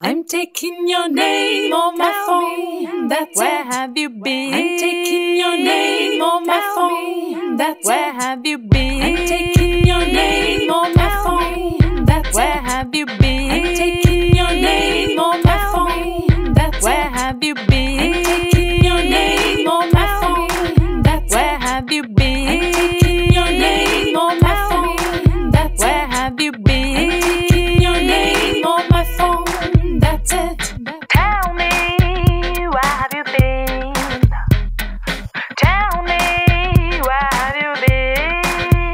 I'm taking your name on my phone. That's where have you been? I'm taking your name on my phone. That's where have you been? I'm taking your name on my phone. That's where have you been? I'm taking your name on my phone. That's where have you been? I'm taking your name on my phone. That's where have you been? I'm taking your name on my phone. That's where have you been? I'm taking your name on my phone. Tell me, where have you been? Tell me, where have you been? Tell me, where have you been? Tell me, where have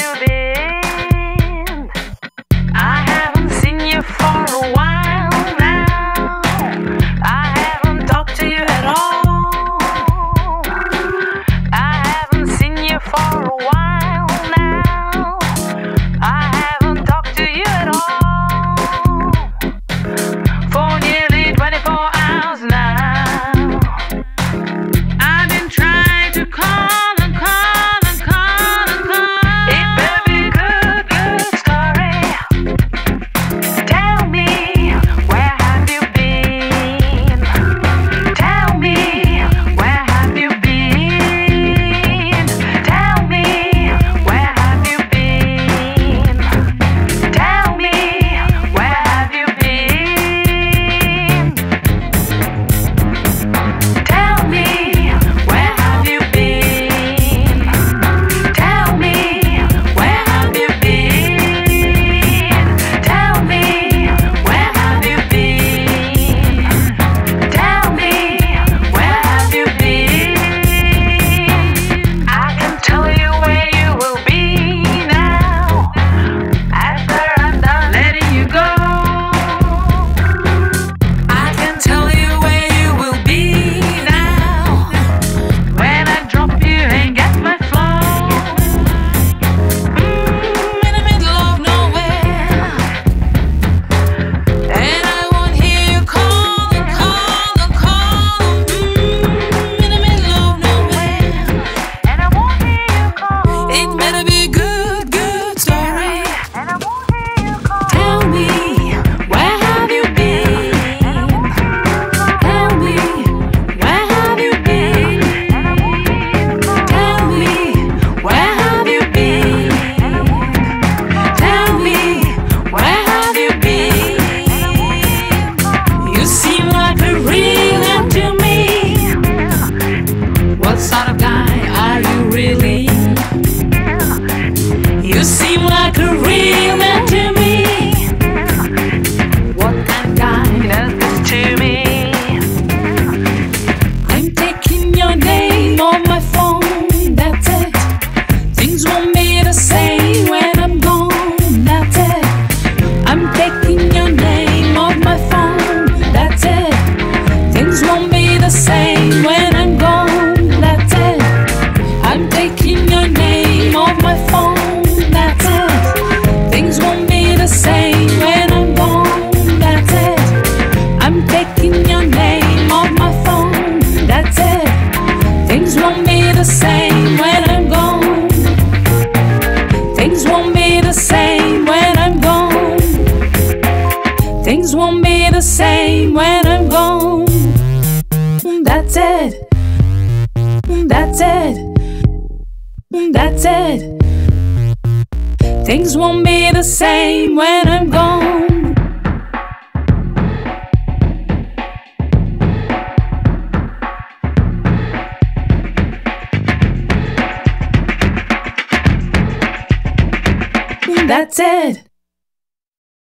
you been? I haven't seen you for a while now. I haven't talked to you at all. I haven't seen you for a while. You seem like a real man to me. What kind of guy does this to me? I'm taking your name on my phone, that's it. Things want me to say when I'm gone, that's it. I'm taking your name on my phone, that's it. Things want me to say when I'm gone, that's it. I'm taking your name on my phone. Same when I'm gone. Things won't be the same when I'm gone. Things won't be the same when I'm gone. That's it. That's it. That's it. Things won't be the same when I'm gone. That's it.